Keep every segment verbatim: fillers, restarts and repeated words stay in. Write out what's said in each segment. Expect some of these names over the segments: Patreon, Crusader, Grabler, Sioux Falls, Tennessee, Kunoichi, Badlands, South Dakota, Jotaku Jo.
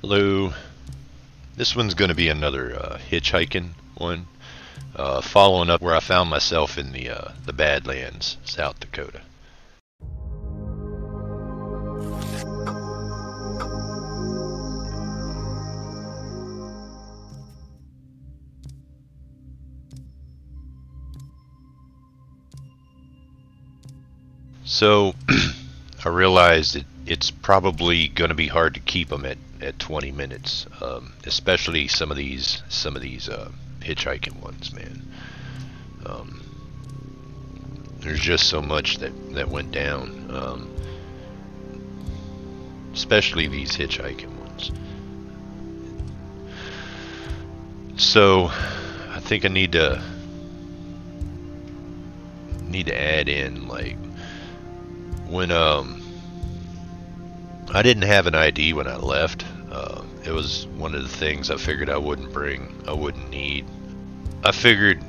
Hello. This one's going to be another uh, hitchhiking one, uh, following up where I found myself in the uh, the Badlands, South Dakota. So I realized that it's probably going to be hard to keep them at, at twenty minutes, um, especially some of these some of these uh, hitchhiking ones, man. Um, there's just so much that that went down, um, especially these hitchhiking ones. So I think I need to need to add in like. When um, I didn't have an I D when I left. Uh, it was one of the things I figured I wouldn't bring, I wouldn't need. I figured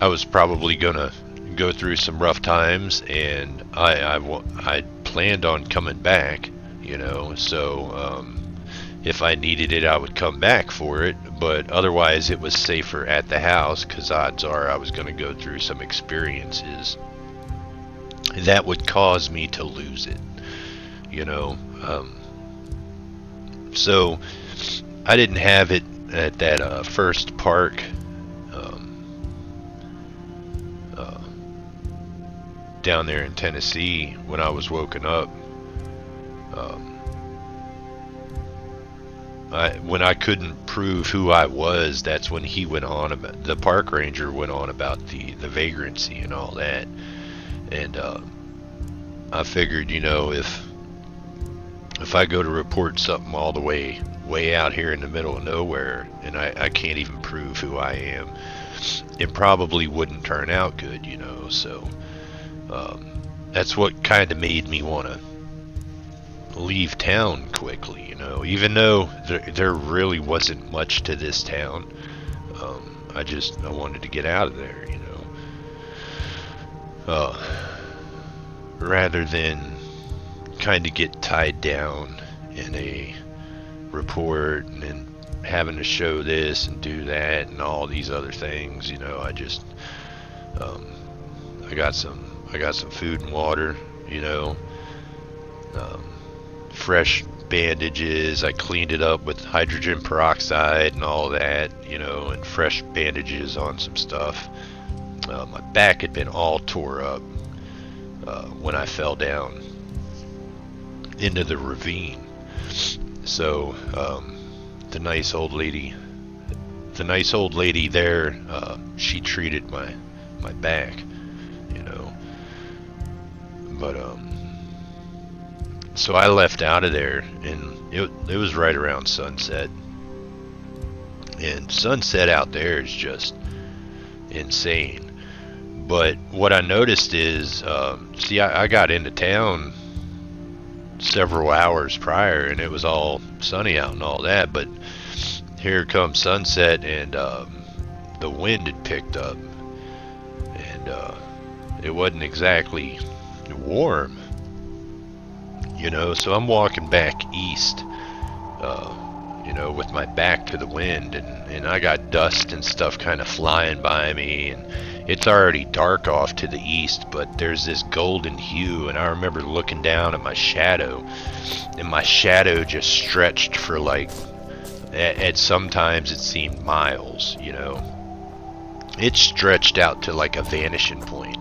I was probably gonna go through some rough times, and I I, I planned on coming back, you know. So um, if I needed it, I would come back for it. But otherwise, it was safer at the house, because odds are I was gonna go through some experiences that would cause me to lose it, you know. Um, so I didn't have it at that uh, first park um, uh, down there in Tennessee when I was woken up. Um, I, when I couldn't prove who I was, that's when he went on about, the park ranger went on about the the vagrancy and all that. And uh, I figured, you know, if if I go to report something all the way way out here in the middle of nowhere, and I, I can't even prove who I am, it probably wouldn't turn out good, you know. So um, that's what kind of made me want to leave town quickly, you know. Even though there, there really wasn't much to this town, um, I just I wanted to get out of there, you know. Uh, rather than kind of get tied down in a report and then having to show this and do that and all these other things, you know, I just um, I got some I got some food and water, you know, um, fresh bandages. I cleaned it up with hydrogen peroxide and all that, you know, and fresh bandages on some stuff. Uh, my back had been all tore up uh, when I fell down into the ravine. So um, the nice old lady, the nice old lady there, uh, she treated my my back, you know. But um, so I left out of there, and it it was right around sunset. And sunset out there is just insane. But what I noticed is, um, see, I, I got into town several hours prior, and it was all sunny out and all that, but here comes sunset, and um, the wind had picked up, and uh, it wasn't exactly warm, you know, so I'm walking back east, uh, you know, with my back to the wind, and, and I got dust and stuff kind of flying by me, and it's already dark off to the east, but there's this golden hue, and I remember looking down at my shadow, and my shadow just stretched for like, at, at sometimes it seemed miles, you know. It stretched out to like a vanishing point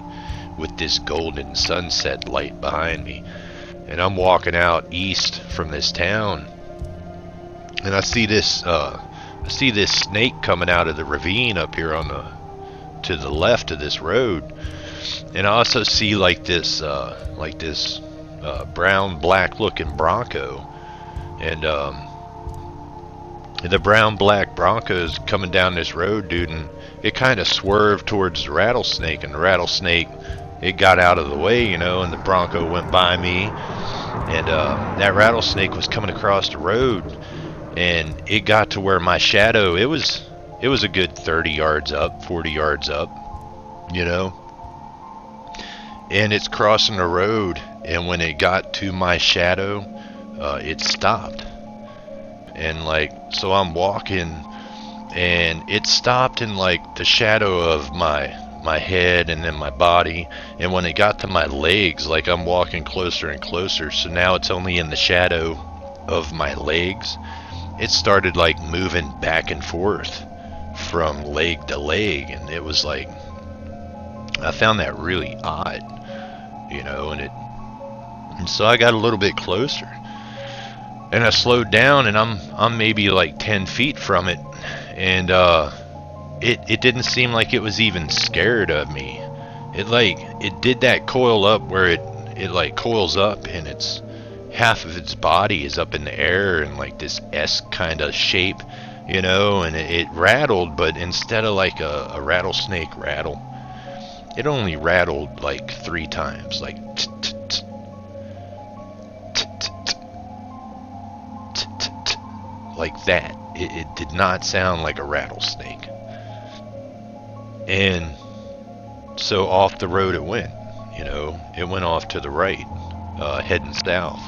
with this golden sunset light behind me. And I'm walking out east from this town, and I see this, uh, I see this snake coming out of the ravine up here on the, to the left of this road, and I also see like this uh, like this uh, brown black looking Bronco, and um, the brown black Bronco's coming down this road, dude, and it kind of swerved towards the rattlesnake, and the rattlesnake, it got out of the way, you know, and the Bronco went by me, and uh, that rattlesnake was coming across the road, and it got to where my shadow, it was It was a good thirty yards up, forty yards up, you know, and it's crossing the road, and when it got to my shadow, uh, it stopped, and like, so I'm walking and it stopped in like the shadow of my my head and then my body, and when it got to my legs, like I'm walking closer and closer, so now it's only in the shadow of my legs. It started like moving back and forth from leg to leg, and it was like, I found that really odd, you know, and it and so I got a little bit closer and I slowed down, and I'm I'm maybe like ten feet from it, and uh it it didn't seem like it was even scared of me. It like it did that coil up where it it like coils up and it's half of its body is up in the air in like this S kind of shape, you know, and it, it rattled, but instead of like a, a rattlesnake rattle, it only rattled like three times, like t t t t t t t t, like that. It, it did not sound like a rattlesnake. And so off the road it went, you know, it went off to the right, uh, heading south.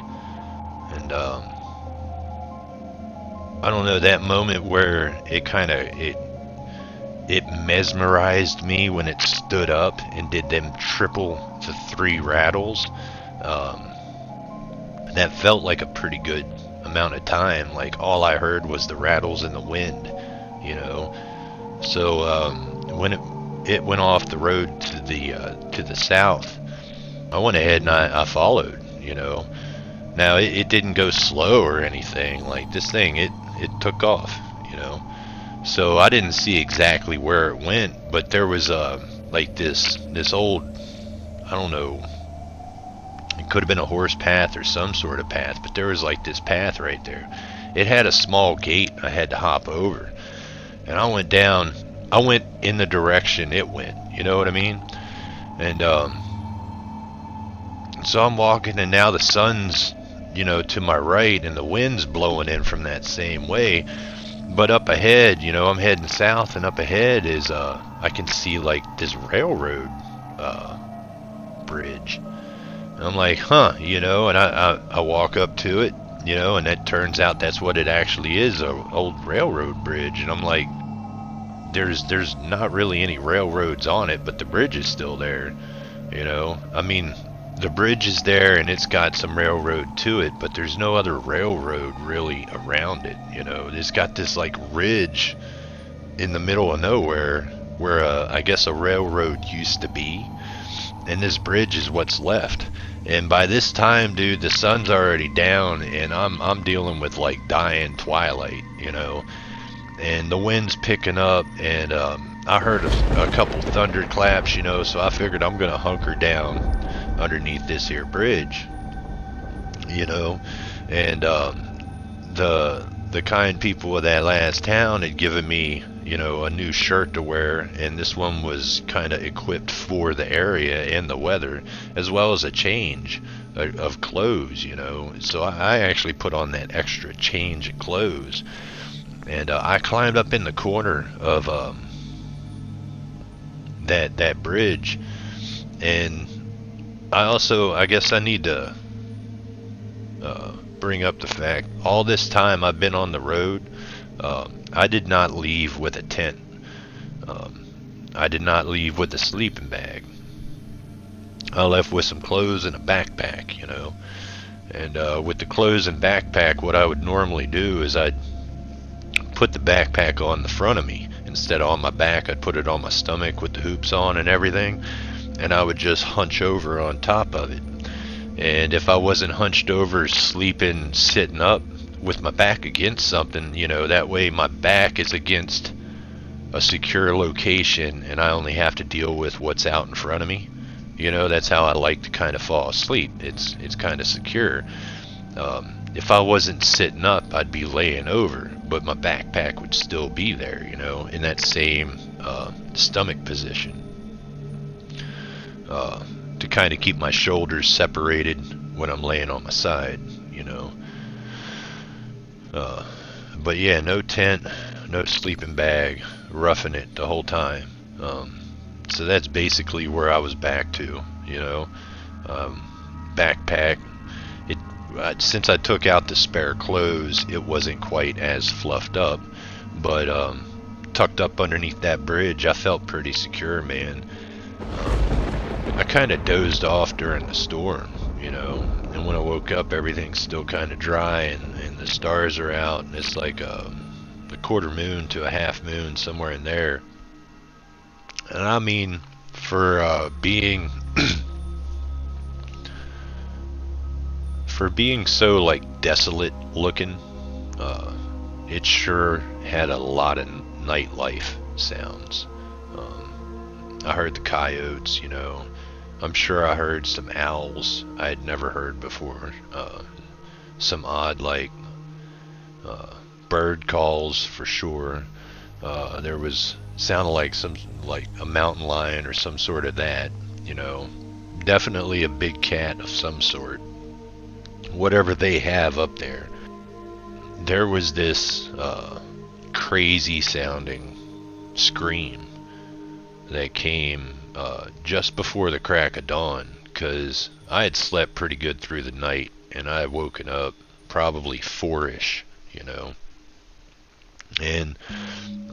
And um, I don't know, that moment where it kind of it it mesmerized me when it stood up and did them triple the three rattles. Um, that felt like a pretty good amount of time. Like all I heard was the rattles in the wind, you know. So um, when it it went off the road to the uh, to the south, I went ahead and I, I followed, you know. Now it, it didn't go slow or anything. Like this thing, it it took off, you know. So I didn't see exactly where it went, but there was uh, like this this old, I don't know, it could have been a horse path or some sort of path, but there was like this path right there. It had a small gate I had to hop over, and I went down. I went in the direction it went, you know what I mean? And um, so I'm walking, and now the sun's, you know, to my right, and the wind's blowing in from that same way. But up ahead, you know, I'm heading south, and up ahead is, uh, I can see, like, this railroad, uh, bridge. And I'm like, huh, you know, and I, I, I walk up to it, you know, and it turns out that's what it actually is, a old railroad bridge. And I'm like, there's, there's not really any railroads on it, but the bridge is still there, you know. I mean, the bridge is there, and it's got some railroad to it, but there's no other railroad really around it, you know. It's got this like ridge in the middle of nowhere where uh, I guess a railroad used to be, and this bridge is what's left. And by this time, dude, the sun's already down, and I'm I'm dealing with like dying twilight, you know, and the wind's picking up, and um, I heard a, a couple thunderclaps, you know, so I figured I'm gonna hunker down underneath this here bridge, you know. And um, the the kind people of that last town had given me, you know, a new shirt to wear, and this one was kind of equipped for the area and the weather, as well as a change of, of clothes, you know. So I actually put on that extra change of clothes, and uh, I climbed up in the corner of um, that that bridge. And I also, I guess I need to uh, bring up the fact, all this time I've been on the road, um, I did not leave with a tent. Um, I did not leave with a sleeping bag. I left with some clothes and a backpack, you know. And uh, with the clothes and backpack, what I would normally do is I'd put the backpack on the front of me. Instead of on my back, I'd put it on my stomach with the hoops on and everything. And I would just hunch over on top of it. And if I wasn't hunched over, sleeping, sitting up with my back against something, you know, that way my back is against a secure location and I only have to deal with what's out in front of me. You know, that's how I like to kind of fall asleep. It's it's kind of secure. Um, if I wasn't sitting up, I'd be laying over, but my backpack would still be there, you know, in that same uh, stomach position. Uh, to kind of keep my shoulders separated when I'm laying on my side, you know. Uh, but yeah, no tent, no sleeping bag, roughing it the whole time. Um, so that's basically where I was back to, you know. Um, backpack. It since I took out the spare clothes, it wasn't quite as fluffed up, but um, tucked up underneath that bridge, I felt pretty secure, man. Um, I kind of dozed off during the storm, you know, and when I woke up, everything's still kind of dry, and, and the stars are out, and it's like a, a quarter moon to a half moon, somewhere in there. And I mean, for uh, being... for being so like desolate looking, uh, it sure had a lot of nightlife sounds. Um, I heard the coyotes, you know. I'm sure I heard some owls I had never heard before. Uh, some odd like uh, bird calls for sure. Uh, there was sounded like some like a mountain lion or some sort of that, you know. Definitely a big cat of some sort. Whatever they have up there. There was this uh, crazy sounding scream that came uh, just before the crack of dawn, because I had slept pretty good through the night and I had woken up probably four-ish, you know, and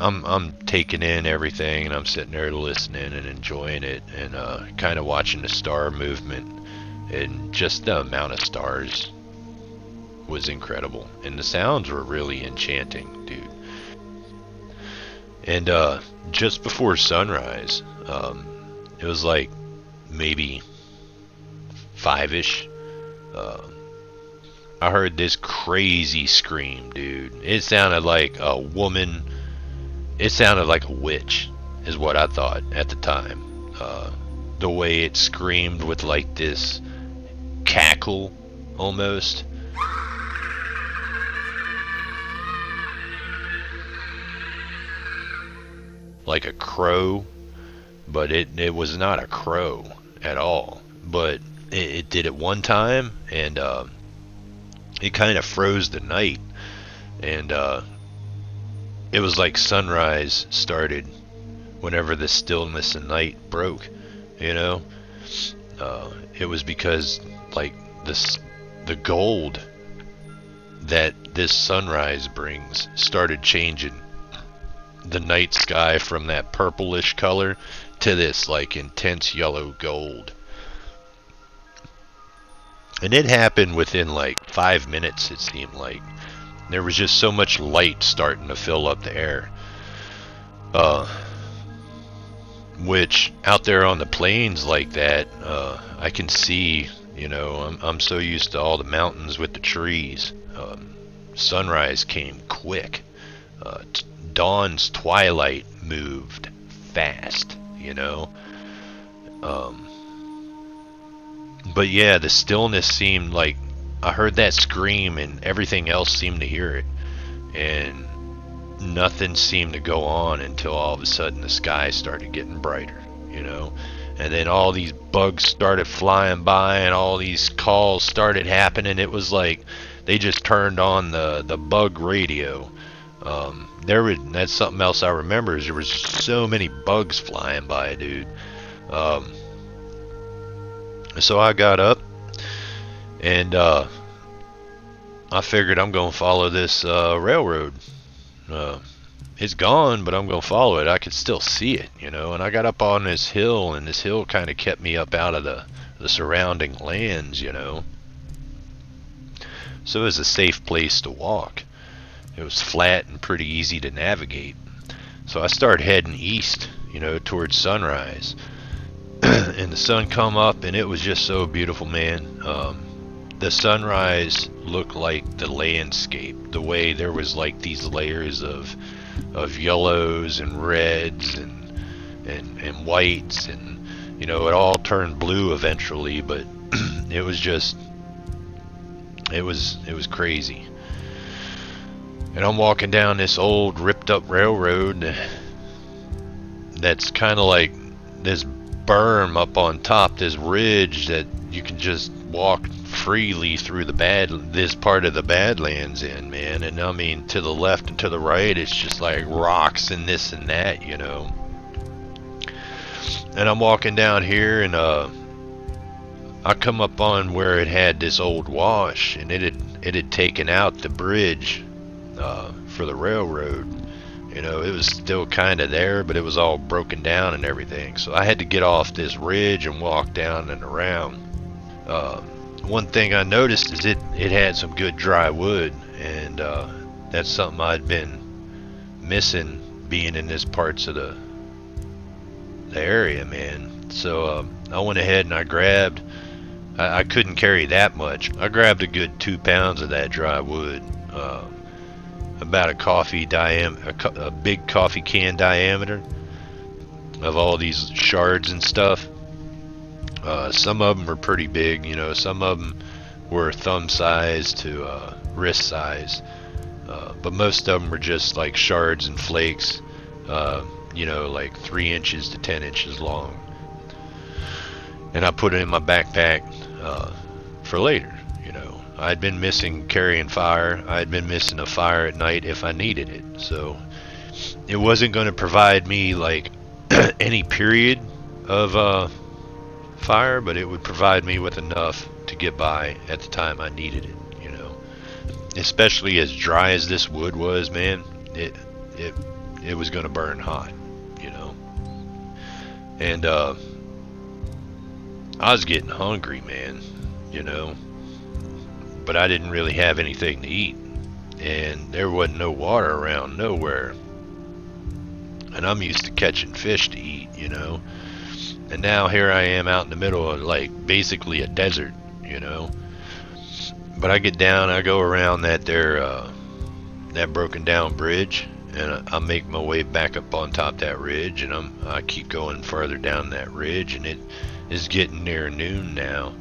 I'm, I'm taking in everything and I'm sitting there listening and enjoying it and uh, kind of watching the star movement. And just the amount of stars was incredible, and the sounds were really enchanting, dude. And uh, just before sunrise, um, it was like maybe five-ish, uh, I heard this crazy scream, dude. It sounded like a woman, it sounded like a witch, is what I thought at the time. Uh, the way it screamed with like this cackle almost. Like a crow, but it, it was not a crow at all. But it, it did it one time, and uh, it kind of froze the night. And uh, it was like sunrise started whenever the stillness of night broke, you know. Uh, it was because like this, the gold that this sunrise brings started changing the night sky from that purplish color to this like intense yellow gold. And it happened within like five minutes, it seemed like. There was just so much light starting to fill up the air. Uh, which out there on the plains like that, uh, I can see, you know, I'm, I'm so used to all the mountains with the trees. Um, sunrise came quick. Uh, t dawn's twilight moved fast, you know. Um, but yeah, the stillness seemed like, I heard that scream and everything else seemed to hear it. And nothing seemed to go on until all of a sudden the sky started getting brighter, you know. And then all these bugs started flying by and all these calls started happening. It was like they just turned on the the bug radio. Um, there was, that's something else I remember, is there was so many bugs flying by, dude. Um, so I got up and uh, I figured I'm gonna follow this uh, railroad. Uh, it's gone, but I'm gonna follow it. I could still see it, you know. And I got up on this hill, and this hill kind of kept me up out of the the surrounding lands, you know. So it was a safe place to walk. It was flat and pretty easy to navigate. So I started heading east, you know, towards sunrise. And the sun come up, and it was just so beautiful, man. Um, The sunrise looked like the landscape, the way there was like these layers of of yellows and reds and and, and whites, and you know, it all turned blue eventually, but it was just it was it was crazy. And I'm walking down this old ripped up railroad that's kind of like this berm up on top, this ridge that you can just walk freely through the bad this part of the Badlands in, man. And I mean, to the left and to the right, it's just like rocks and this and that, you know. And I'm walking down here, and uh I come up on where it had this old wash, and it had it had taken out the bridge uh, for the railroad. You know, it was still kind of there, but it was all broken down and everything. So I had to get off this ridge and walk down and around. Uh, one thing I noticed is it it had some good dry wood, and uh, that's something I'd been missing being in this parts of the the area, man. So uh, I went ahead and I grabbed. I, I couldn't carry that much. I grabbed a good two pounds of that dry wood. Uh, about a coffee diameter, a, co a big coffee can diameter of all these shards and stuff. Uh, some of them are pretty big, you know, some of them were thumb size to uh, wrist size, uh, but most of them were just like shards and flakes, uh, you know, like three inches to ten inches long. And I put it in my backpack uh, for later. I'd been missing carrying fire. I'd been missing a fire at night if I needed it. So it wasn't going to provide me like any period of uh, fire, but it would provide me with enough to get by at the time I needed it, you know. Especially as dry as this wood was, man, it it it was going to burn hot, you know. And uh, I was getting hungry, man, you know. But I didn't really have anything to eat, and there wasn't no water around nowhere, and I'm used to catching fish to eat, you know, and now here I am out in the middle of like basically a desert, you know. But I get down, I go around that there uh, that broken down bridge, and I, I make my way back up on top of that ridge, and I'm, I keep going further down that ridge, and it is getting near noon now.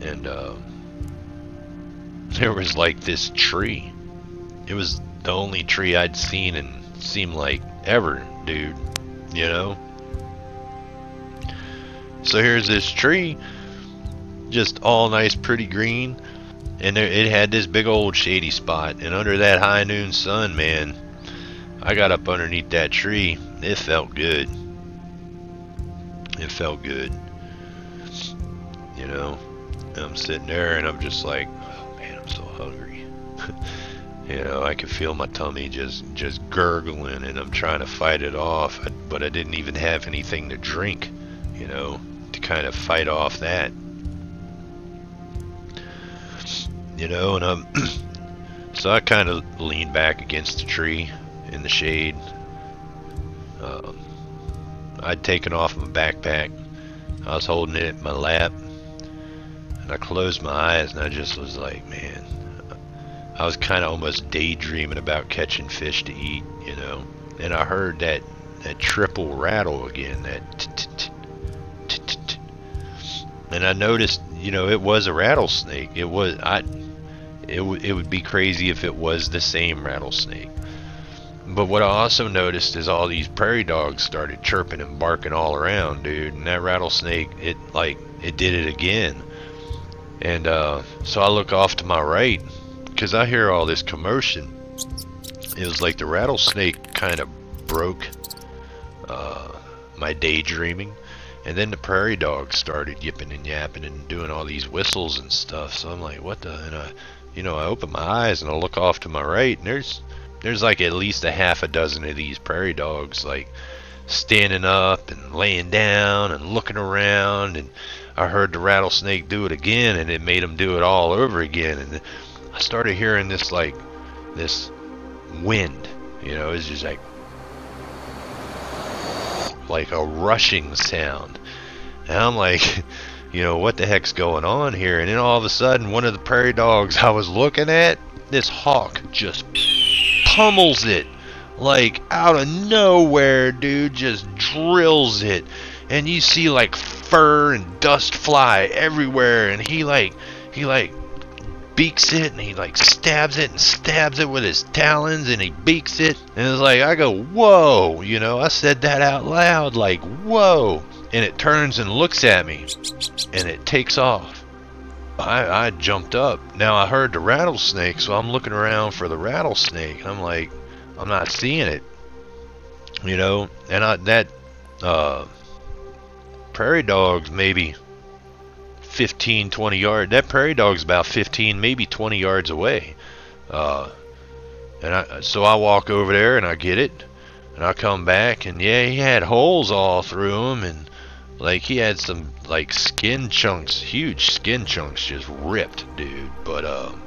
And uh there was like this tree. It was the only tree I'd seen in seemed like ever, dude, you know. So here's this tree, just all nice, pretty green, and there, it had this big old shady spot, and under that high noon sun, man, I got up underneath that tree. It felt good. It felt good, you know. I'm sitting there and I'm just like, so hungry. You know, I could feel my tummy just just gurgling, and I'm trying to fight it off, but I didn't even have anything to drink, you know, to kind of fight off that, you know. And I'm so I kind of leaned back against the tree in the shade. um, I'd taken off my backpack, I was holding it in my lap, and I closed my eyes, and I just was like, man, I was kind of almost daydreaming about catching fish to eat, you know. And I heard that that triple rattle again, that t-t-t-t-t-t-t. And I noticed, you know, it was a rattlesnake. It was I it would it would be crazy if it was the same rattlesnake. But what I also noticed is all these prairie dogs started chirping and barking all around, dude. And that rattlesnake, it like it did it again. And uh, so I look off to my right, because I hear all this commotion. It was like the rattlesnake kind of broke uh, my daydreaming, and then the prairie dogs started yipping and yapping and doing all these whistles and stuff. So I'm like, what the? And I, you know, I open my eyes and I look off to my right, and there's there's like at least a half a dozen of these prairie dogs, like standing up and laying down and looking around. And I heard the rattlesnake do it again, and it made him do it all over again. And I started hearing this like this wind, you know, it's just like like a rushing sound, and I'm like, you know, what the heck's going on here? And then all of a sudden, one of the prairie dogs I was looking at, this hawk, just pummels it like out of nowhere, dude, just drills it. And you see like fur and dust fly everywhere, and he like he like beaks it, and he like stabs it and stabs it with his talons, and he beaks it. And it's like, I go, whoa, you know, I said that out loud, like, whoa. And it turns and looks at me, and it takes off. I, I jumped up. Now I heard the rattlesnake, so I'm looking around for the rattlesnake, and I'm like, I'm not seeing it, you know. And I that uh prairie dogs maybe fifteen, twenty yards. That prairie dog's about fifteen, maybe twenty yards away. Uh, and I, so I walk over there and I get it, and I come back, and yeah, he had holes all through him, and like he had some like skin chunks, huge skin chunks just ripped, dude. But um,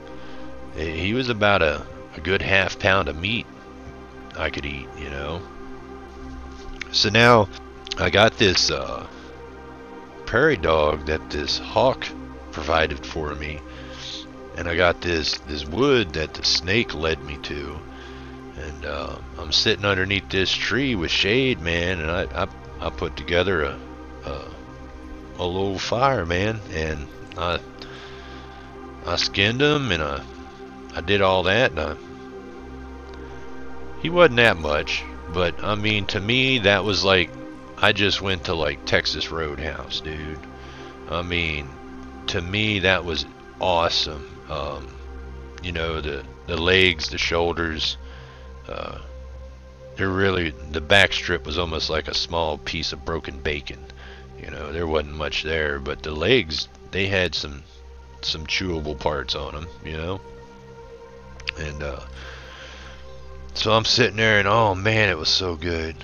he was about a, a good half pound of meat I could eat, you know. So now I got this uh, prairie dog that this hawk provided for me, and I got this this wood that the snake led me to, and uh, I'm sitting underneath this tree with shade, man, and I I, I put together a, a a little fire, man, and I I skinned him, and I I did all that, and I, he wasn't that much, but I mean, to me that was like, I just went to like Texas Roadhouse, dude. I mean, to me that was awesome. Um, you know, the the legs, the shoulders, uh, they're really, the back strip was almost like a small piece of broken bacon. You know, there wasn't much there, but the legs, they had some some chewable parts on them, you know. And uh, so I'm sitting there, and oh man, it was so good,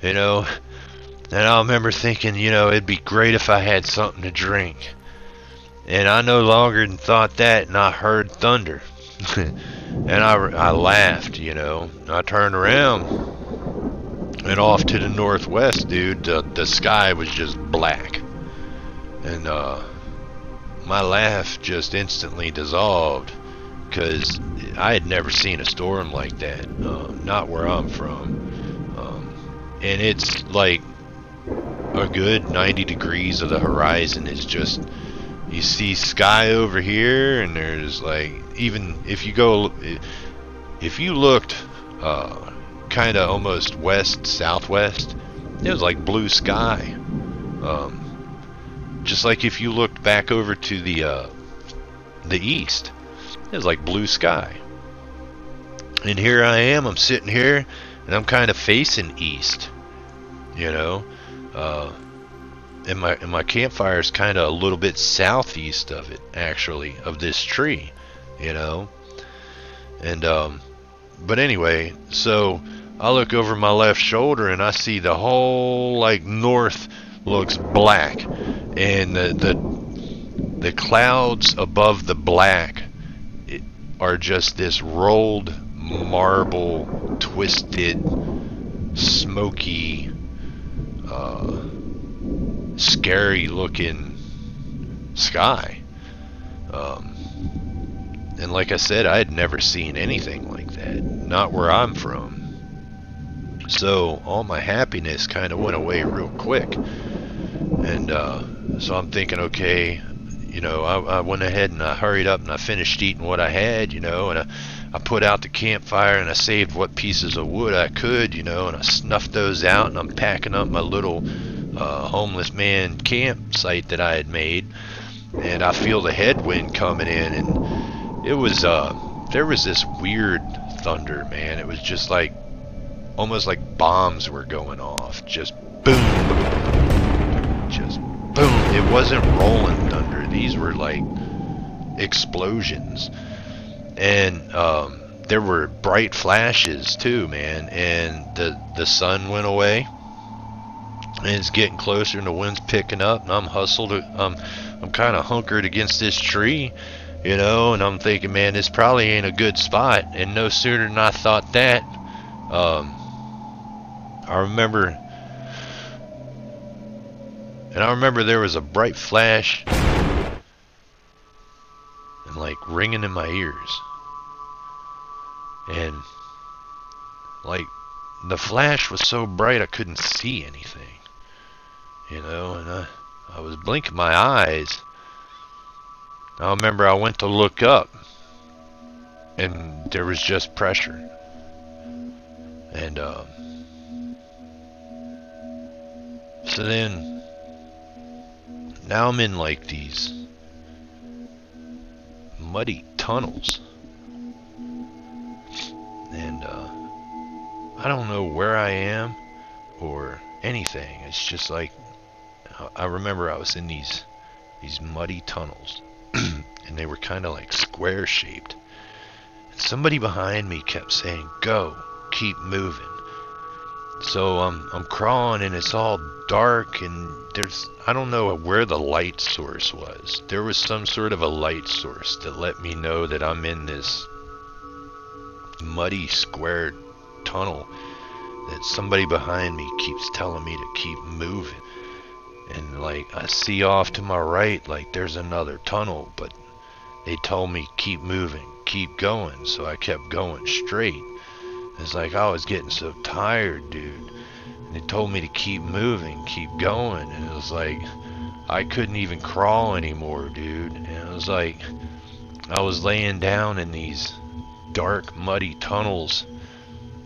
you know. And I remember thinking, you know, it'd be great if I had something to drink. And I no longer thought that, and I heard thunder. And I, I laughed, you know. And I turned around, and off to the northwest, dude, the, the sky was just black. And uh, my laugh just instantly dissolved, because I had never seen a storm like that, uh, not where I'm from. Um, and it's like a good ninety degrees of the horizon is just... You see sky over here, and there's like, even if you go, if you looked uh, kind of almost west, southwest, it was like blue sky. Um, just like if you looked back over to the uh, the east, it was like blue sky. And here I am, I'm sitting here, and I'm kind of facing east, you know. Uh, And my, and my campfire is kind of a little bit southeast of it, actually, of this tree, you know. And um, but anyway, so I look over my left shoulder, and I see the whole like north looks black, and the the, the clouds above the black it, are just this rolled marble, twisted, smoky, uh, scary looking sky. Um, and like I said, I had never seen anything like that, not where I'm from. So all my happiness kind of went away real quick. And uh, so I'm thinking, okay, you know, I, I went ahead and I hurried up and I finished eating what I had, you know, and I, I put out the campfire and I saved what pieces of wood I could, you know, and I snuffed those out, and I'm packing up my little Uh, homeless man campsite that I had made, and I feel the headwind coming in, and it was uh there was this weird thunder, man. It was just like almost like bombs were going off, just boom, just boom. It wasn't rolling thunder, these were like explosions. And um there were bright flashes too, man, and the the sun went away. And it's getting closer, and the wind's picking up, and I'm hustled. I'm, I'm kind of hunkered against this tree, you know, and I'm thinking, man, this probably ain't a good spot. And no sooner than I thought that, um, I remember, and I remember there was a bright flash and like ringing in my ears, and like the flash was so bright I couldn't see anything. You know, and I, I was blinking my eyes. I remember I went to look up, and there was just pressure. And um, so then, now I'm in like these muddy tunnels, and uh, I don't know where I am or anything. It's just like, I remember I was in these these muddy tunnels, and they were kind of like square shaped. And somebody behind me kept saying, "Go, keep moving." So um, I'm crawling, and it's all dark, and there's, I don't know where the light source was. There was some sort of a light source that let me know that I'm in this muddy square tunnel that somebody behind me keeps telling me to keep moving. And like, I see off to my right, like there's another tunnel, but they told me keep moving, keep going, so I kept going straight. It's like I was getting so tired, dude. And they told me to keep moving, keep going, and it was like I couldn't even crawl anymore, dude. And it was like I was laying down in these dark, muddy tunnels,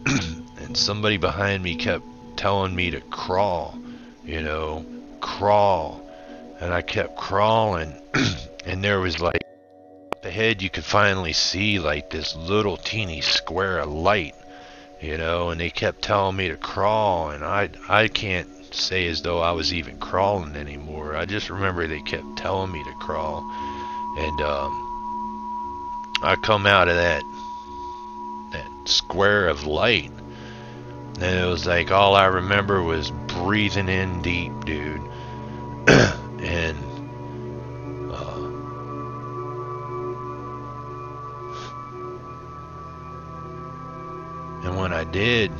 and somebody behind me kept telling me to crawl, you know, crawl. And I kept crawling, and there was like up ahead you could finally see like this little teeny square of light. You know, and they kept telling me to crawl, and I I can't say as though I was even crawling anymore. I just remember they kept telling me to crawl, and um, I come out of that that square of light, and it was like all I remember was breathing in deep, dude, and And when I did,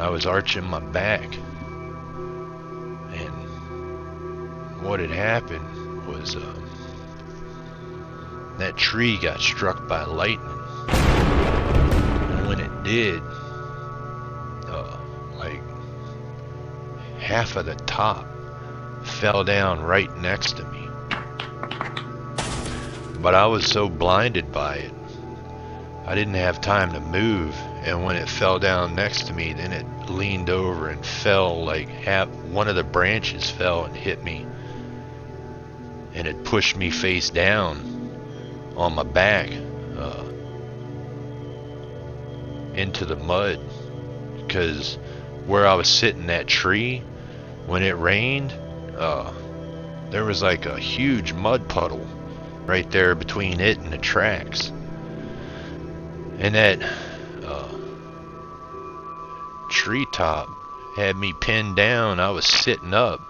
I was arching my back. And what had happened was um, that tree got struck by lightning. And when it did, uh, like half of the top fell down right next to me. But I was so blinded by it, I didn't have time to move, and when it fell down next to me, then it leaned over and fell like half, one of the branches fell and hit me, and it pushed me face down on my back uh, into the mud, because where I was sitting, that tree, when it rained, uh, there was like a huge mud puddle right there between it and the tracks. And that uh, treetop had me pinned down. I was sitting up,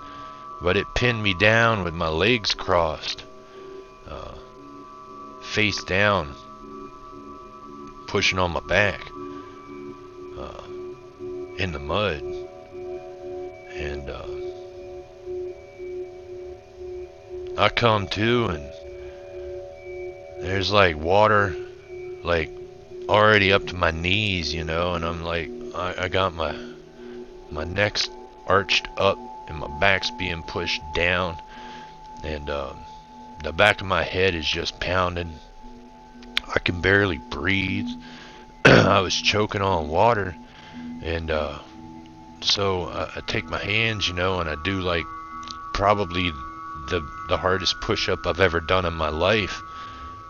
but it pinned me down with my legs crossed, uh, face down, pushing on my back uh, in the mud. And uh, I come to, and there's like water, like already up to my knees, you know, and I'm like, I, I got my my neck's arched up and my back's being pushed down, and um, the back of my head is just pounding. I can barely breathe. I was choking on water, and uh, so I, I take my hands, you know, and I do like probably the the hardest push-up I've ever done in my life,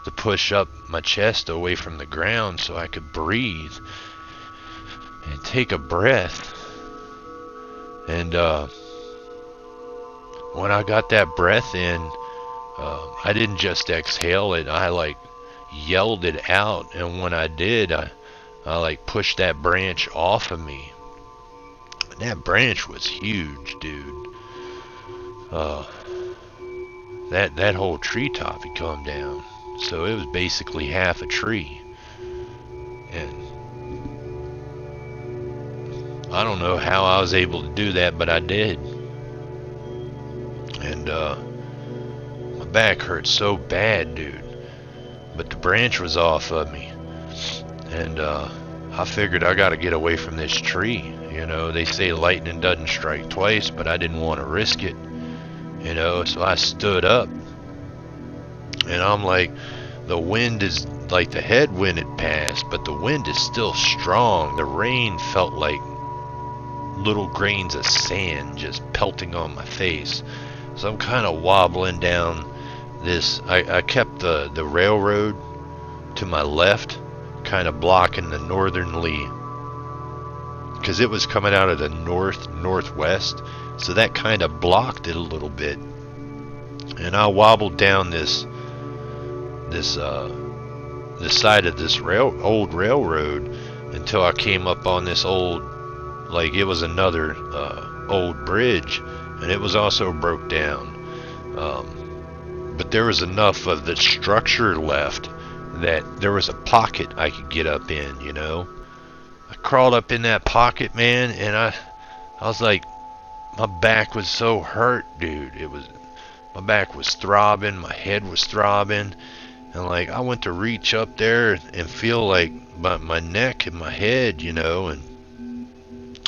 to push up my chest away from the ground so I could breathe and take a breath. And uh, when I got that breath in, uh, I didn't just exhale it, I like yelled it out. And when I did, I, I like pushed that branch off of me. And that branch was huge, dude. Uh, that, that whole treetop had come down. So it was basically half a tree, and I don't know how I was able to do that, but I did. And uh, my back hurt so bad, dude, but the branch was off of me, and uh, I figured I gotta get away from this tree. You know, they say lightning doesn't strike twice, but I didn't want to risk it, you know, so I stood up. And I'm like, the wind is, like the headwind had passed, but the wind is still strong. The rain felt like little grains of sand just pelting on my face. So I'm kind of wobbling down this. I, I kept the, the railroad to my left, kind of blocking the northerly, because it was coming out of the north, northwest. So that kind of blocked it a little bit. And I wobbled down this this uh, the side of this rail old railroad until I came up on this old, like it was another uh, old bridge, and it was also broke down. Um, but there was enough of the structure left that there was a pocket I could get up in, you know. I crawled up in that pocket, man, and I I was like, my back was so hurt, dude. It was, my back was throbbing, my head was throbbing, and like I went to reach up there and feel like my, my neck and my head, you know, and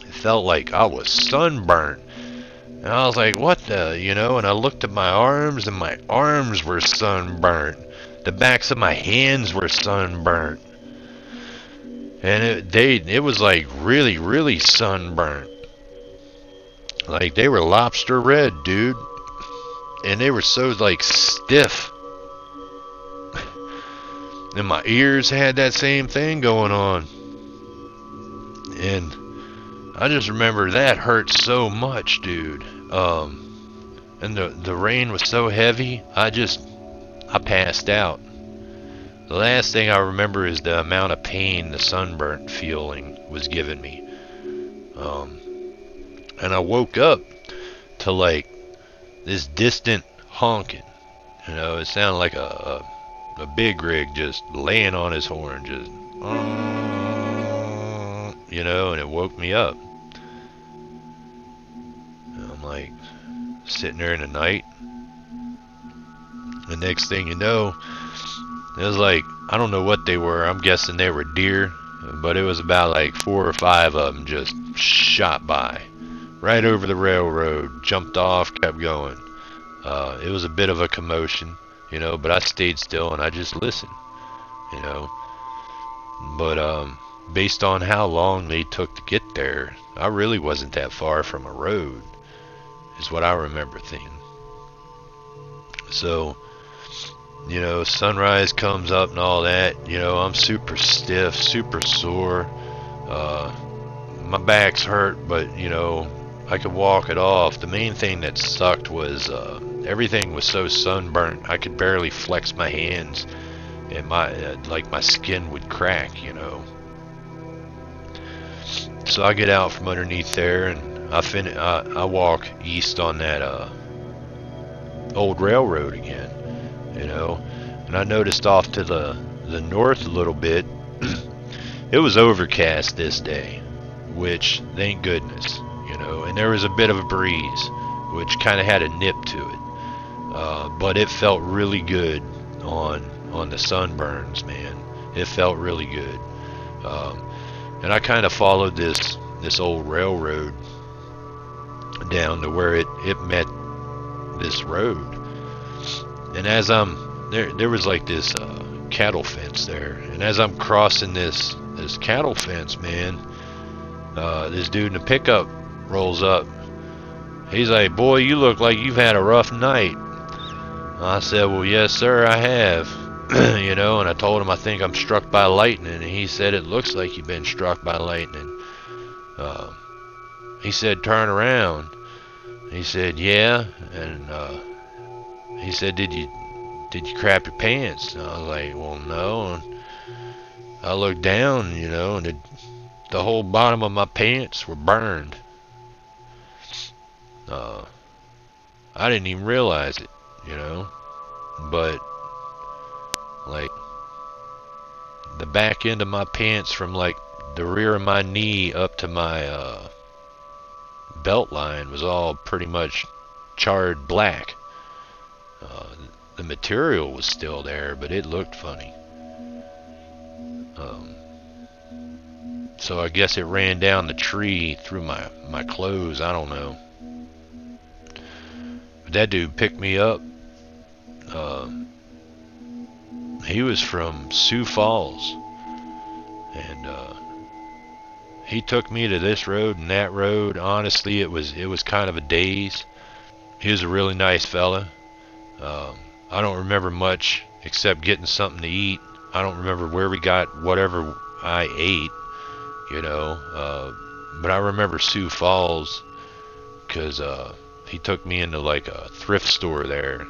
it felt like I was sunburned. And I was like, what the, you know, and I looked at my arms, and my arms were sunburned. The backs of my hands were sunburned. And it, they, it was like really, really sunburned. Like they were lobster red, dude. And they were so like stiff. And my ears had that same thing going on. And I just remember that hurt so much, dude. Um, and the, the rain was so heavy, I just... I passed out. The last thing I remember is the amount of pain the sunburnt feeling was giving me. Um, and I woke up to like this distant honking. You know, it sounded like a, a, a big rig just laying on his horn, just, uh, you know, and it woke me up. And I'm like sitting there in the night. The next thing you know, it was like, I don't know what they were. I'm guessing they were deer, but it was about like four or five of them just shot by, right over the railroad, jumped off, kept going. Uh, it was a bit of a commotion, you know, but I stayed still and I just listened, you know. But um, based on how long they took to get there, I really wasn't that far from a road, is what I remember thinking. So, you know, sunrise comes up and all that, you know, I'm super stiff, super sore, uh, my back's hurt, but, you know, I could walk it off. The main thing that sucked was, uh, everything was so sunburnt, I could barely flex my hands, and my, uh, like, my skin would crack, you know. So I get out from underneath there, and I, fin I, I walk east on that, uh, old railroad again, you know, and I noticed off to the the north a little bit it was overcast this day, which thank goodness, you know, and there was a bit of a breeze which kind of had a nip to it, uh, but it felt really good on on the sunburns, man. It felt really good. Um, and I kind of followed this this old railroad down to where it it met this road, and as I'm there, there was like this uh, cattle fence there, and as I'm crossing this this cattle fence, man, uh, this dude in the pickup rolls up. He's like, "Boy, you look like you've had a rough night." I said, "Well, yes, sir, I have." You know, and I told him I think I'm struck by lightning, and he said, "It looks like you've been struck by lightning." Uh, he said, "Turn around." He said, "Yeah," and uh, he said, "Did you did you crap your pants?" And I was like, "Well, no." And I looked down, you know, and it, the whole bottom of my pants were burned. Uh, I didn't even realize it, you know, but like the back end of my pants, from like the rear of my knee up to my uh, belt line, was all pretty much charred black. Uh, the material was still there, but it looked funny. Um, so I guess it ran down the tree through my, my clothes, I don't know. But that dude picked me up. Uh, he was from Sioux Falls. And, uh, he took me to this road and that road. Honestly, it was it was kind of a daze. He was a really nice fella. Um, I don't remember much except getting something to eat. I don't remember where we got whatever I ate, you know. Uh, but I remember Sioux Falls because uh, he took me into like a thrift store there,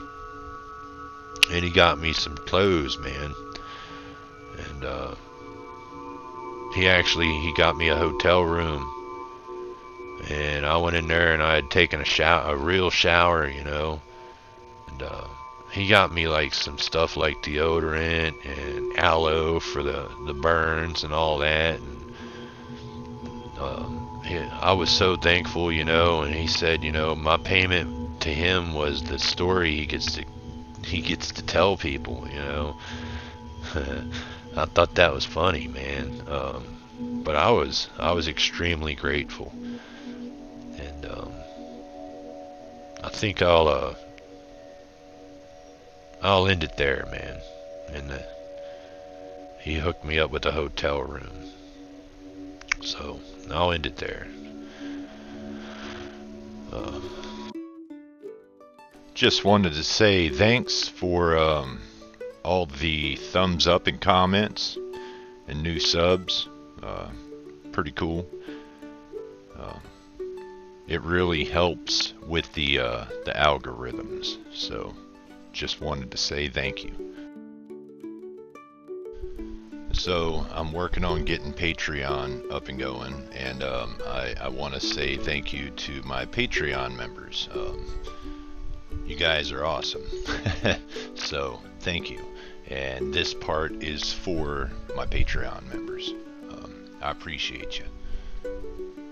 And he got me some clothes, man. And uh, he actually, he got me a hotel room. And I went in there and I had taken a shower, a real shower, you know. And uh, he got me like some stuff like deodorant and aloe for the, the burns and all that. And um, he, I was so thankful, you know. And he said, you know, my payment to him was the story he gets to he gets to tell people, you know. I thought that was funny, man. Um, but I was I was extremely grateful. And um, I think I'll uh, I'll end it there, man. And the, he hooked me up with a hotel room, so I'll end it there. Uh, just wanted to say thanks for um, all the thumbs up and comments and new subs. Uh, pretty cool. Uh, It really helps with the uh, the algorithms, so just wanted to say thank you. So I'm working on getting Patreon up and going, and um, I, I want to say thank you to my Patreon members. Um, you guys are awesome, so thank you. And this part is for my Patreon members. Um, I appreciate you.